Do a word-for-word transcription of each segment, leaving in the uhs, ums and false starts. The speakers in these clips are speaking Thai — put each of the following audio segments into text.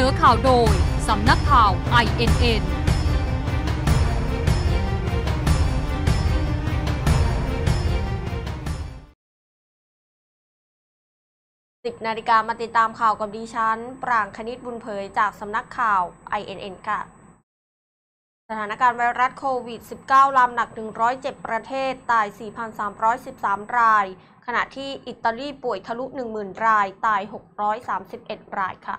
นอข่าวโดยสำนักข่าว ไอ เอ็น เอ็นสิบ นาฬิกามาติดตามข่าวกับดิฉันปรางคณิตบุญเผยจากสำนักข่าว ไอ เอ็น เอ็น ค่ะสถานการณ์ไวรัสโควิด สิบเก้า ลามหนักหนึ่งร้อยเจ็ดประเทศตาย สี่พันสามร้อยสิบสาม รายขณะที่อิตาลีป่วยทะลุ หนึ่งหมื่น รายตาย หกร้อยสามสิบเอ็ด รายค่ะ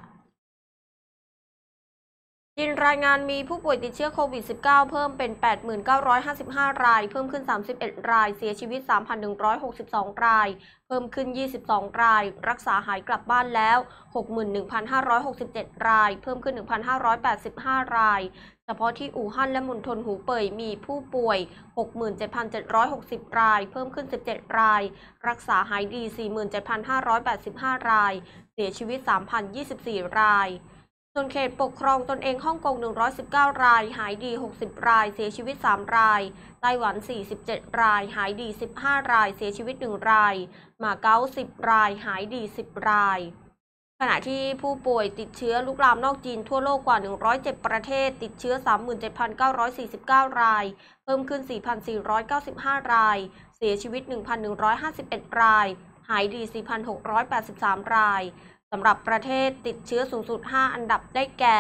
จีนรายงานมีผู้ป่วยติดเชื้อโควิด สิบเก้า เพิ่มเป็น แปดหมื่นเก้าร้อยห้าสิบห้า รายเพิ่มขึ้น สามสิบเอ็ด รายเสียชีวิต สามพันหนึ่งร้อยหกสิบสอง รายเพิ่มขึ้น ยี่สิบสอง รายรักษาหายกลับบ้านแล้ว หกหมื่นหนึ่งพันห้าร้อยหกสิบเจ็ด รายเพิ่มขึ้น หนึ่งพันห้าร้อยแปดสิบห้า รายเฉพาะที่อู่ฮั่นและมณฑลหูเป่ยมีผู้ป่วย หกหมื่นเจ็ดพันเจ็ดร้อยหกสิบ รายเพิ่มขึ้น สิบเจ็ด รายรักษาหายดี สี่หมื่นเจ็ดพันห้าร้อยแปดสิบห้า รายเสียชีวิต สามพันยี่สิบสี่ รายส่วนเขตปกครองตนเองฮ่องกงหนึ่งร้อยสิบเก้า รายหายดี หกสิบ รายเสียชีวิต สาม รายไต้หวันสี่สิบเจ็ด รายหายดี สิบห้า รายเสียชีวิต หนึ่ง รายมาเก๊าสิบรายหายดี สิบ รายขณะที่ผู้ป่วยติดเชื้อลุกลามนอกจีนทั่วโลกกว่าหนึ่งร้อยเจ็ดประเทศติดเชื้อ สามหมื่นเจ็ดพันเก้าร้อยสี่สิบเก้า รายเพิ่มขึ้น สี่พันสี่ร้อยเก้าสิบห้า รายเสียชีวิต หนึ่งพันหนึ่งร้อยห้าสิบเอ็ด รายหายดี สี่พันหกร้อยแปดสิบสาม รายสำหรับประเทศติดเชื้อสูงสุด ห้า อันดับได้แก่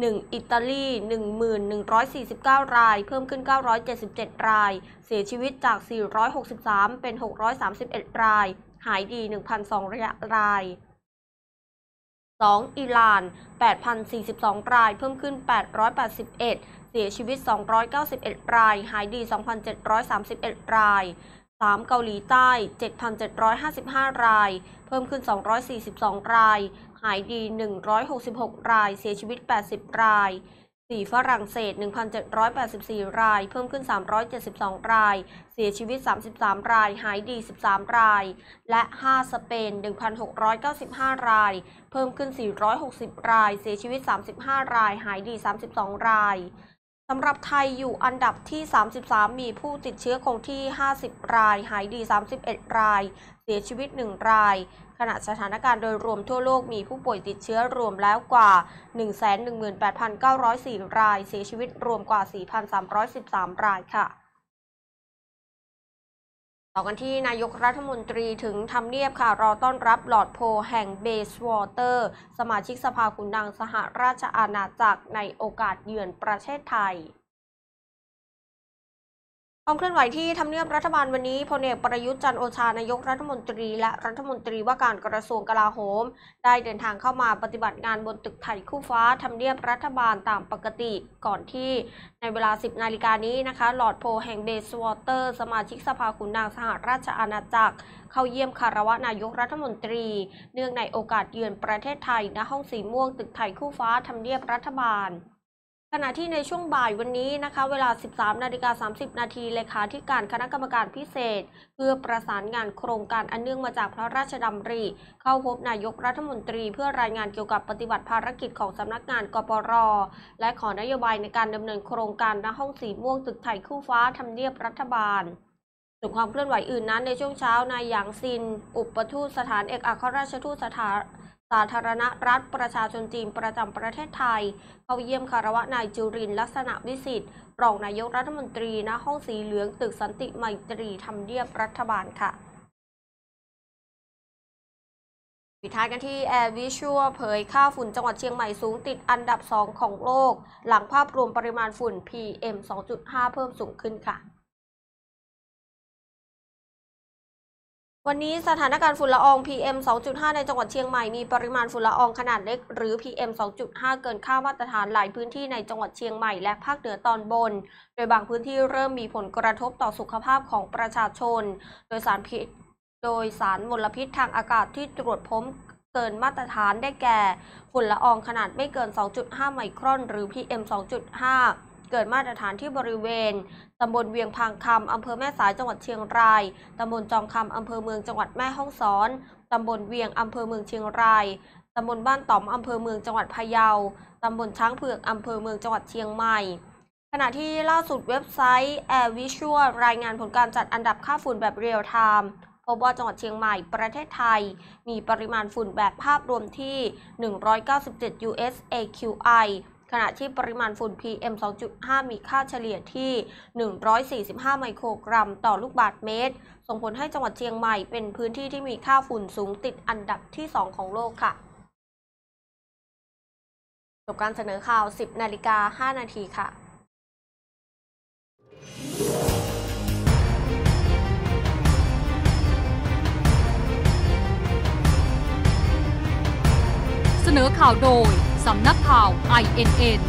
หนึ่ง อิตาลี หนึ่งพันหนึ่งร้อยสี่สิบเก้า รายเพิ่มขึ้น เก้าร้อยเจ็ดสิบเจ็ด รายเสียชีวิตจาก สี่ร้อยหกสิบสาม เป็น หกร้อยสามสิบเอ็ด รายหายดี หนึ่งพันสองร้อย ราย สอง อิหร่าน แปดพันสี่สิบสอง รายเพิ่มขึ้น แปดร้อยแปดสิบเอ็ด เสียชีวิต สองร้อยเก้าสิบเอ็ด รายหายดี สองพันเจ็ดร้อยสามสิบเอ็ด รายสาม เกาหลีใต้ เจ็ดพันเจ็ดร้อยห้าสิบห้า รายเพิ่มขึ้นสองร้อยสี่สิบสองรายหายดีหนึ่งร้อยหกสิบหกรายเสียชีวิตแปดสิบรายสี่ฝรั่งเศส หนึ่งพันเจ็ดร้อยแปดสิบสี่ รายเพิ่มขึ้นสามร้อยเจ็ดสิบสองรายเสียชีวิตสามสิบสามรายหายดีสิบสามรายและห้าสเปน หนึ่งพันหกร้อยเก้าสิบห้ารายเพิ่มขึ้นสี่ร้อยหกสิบรายเสียชีวิตสามสิบห้ารายหายดีสามสิบสองรายสำหรับไทยอยู่อันดับที่สามสิบสามมีผู้ติดเชื้อคงที่ห้าสิบรายหายดีสามสิบเอ็ดรายเสียชีวิตหนึ่งรายขณะสถานการณ์โดยรวมทั่วโลกมีผู้ป่วยติดเชื้อรวมแล้วกว่า หนึ่งแสนหนึ่งหมื่นแปดพันเก้าร้อยสี่ รายเสียชีวิตรวมกว่า สี่พันสามร้อยสิบสาม รายค่ะต่อกันที่นายกรัฐมนตรีถึงทำเนียบค่ะรอต้อนรับหลอดโพแห่งเบสวอเตอร์สมาชิกสภาขุนนางสหราชอาณาจักรในโอกาสเยือนประเทศไทยความเคลื่อนไหวที่ทำเนียบรัฐบาลวันนี้พลเอกประยุทธ์จันทร์โอชานายกรัฐมนตรีและรัฐมนตรีว่าการกระทรวงกลาโหมได้เดินทางเข้ามาปฏิบัติงานบนตึกไทยคู่ฟ้าทำเนียบรัฐบาลตามปกติก่อนที่ในเวลา สิบ นาฬิกานี้นะคะหลอดโพแห่งเบสวอเตอร์สมาชิกสภาขุนนางสหราชอาณาจักรเข้าเยี่ยมคารวะนายกรัฐมนตรีเนื่องในโอกาสเยือนประเทศไทยณห้องสีม่วงตึกไทยคู่ฟ้าทำเนียบรัฐบาลขณะที่ในช่วงบ่ายวันนี้นะคะเวลา สิบสามนาฬิกาสามสิบนาที เลขาธิการคณะกรรมการพิเศษเพื่อประสานงานโครงการอันเนื่องมาจากพระราชดำริเข้าพบนายกรัฐมนตรีเพื่อรายงานเกี่ยวกับปฏิบัติภารกิจของสำนักงานกปร.และขอนโยบายในการดำเนินโครงการณห้องสีม่วงตึกไทยคู่ฟ้าทำเนียบรัฐบาลส่วนความเคลื่อนไหวอื่นนั้นในช่วงเช้านายหยางซินอุปทูตสถานเอกอัครราชทูตสถานสาธารณรัฐประชาชนจีนประจำประเทศไทยเข้าเยี่ยมคารวะนายจุรินทร์ลักษณะวิสิทธิ์รองนายกรัฐมนตรีณห้องสีเหลืองตึกสันติไมตรีทำเนียบรัฐบาลค่ะปิดท้ายกันที่ AirVisual เผยค่าฝุ่นจังหวัดเชียงใหม่สูงติดอันดับสองของโลกหลังภาพรวมปริมาณฝุ่น พี เอ็ม สองจุดห้า เพิ่มสูงขึ้นค่ะวันนี้สถานการณ์ฝุ่นละออง พี เอ็ม สองจุดห้า ในจังหวัดเชียงใหม่มีปริมาณฝุ่นละอองขนาดเล็กหรือ พี เอ็ม สองจุดห้า เกินค่ามาตรฐานหลายพื้นที่ในจังหวัดเชียงใหม่และภาคเหนือตอนบนโดยบางพื้นที่เริ่มมีผลกระทบต่อสุขภาพของประชาชนโดยสารพิษโดยสารมลพิษทางอากาศที่ตรวจพบเกินมาตรฐานได้แก่ฝุ่นละอองขนาดไม่เกิน สองจุดห้า ไมครอนหรือ พี เอ็ม สองจุดห้าเกิดมาตรฐานที่บริเวณตำบลเวียงพางคำอำเภอแม่สายจังหวัดเชียงรายตำบลจองคำอำเภอเมืองจังหวัดแม่ฮ่องสอนตำบลเวียงอำเภอเมืองเชียงรายตำบลบ้านต่อมอำเภอเมืองจังหวัดพะเยาตำบลช้างเผือกอำเภอเมืองจังหวัดเชียงใหม่ขณะที่ล่าสุดเว็บไซต์ AirVisual รายงานผลการจัดอันดับค่าฝุ่นแบบเรียลไทม์พ พบว่าจังหวัดเชียงใหม่ประเทศไทยมีปริมาณฝุ่นแบบภาพรวมที่ หนึ่งร้อยเก้าสิบเจ็ด ยู เอส เอ คิว ไอ ขณะที่ปริมาณฝุ่น พี เอ็ม สองจุดห้า มีค่าเฉลี่ยที่ หนึ่งร้อยสี่สิบห้า ไมโครกรัมต่อลูกบาศก์เมตรส่งผลให้จังหวัดเชียงใหม่เป็นพื้นที่ที่มีค่าฝุ่นสูงติดอันดับที่สองของโลกค่ะจบการเสนอข่าว สิบนาฬิกาห้านาที นาทีค่ะเสนอข่าวโดยสำนักข่าว ไอ เอ็น เอ็น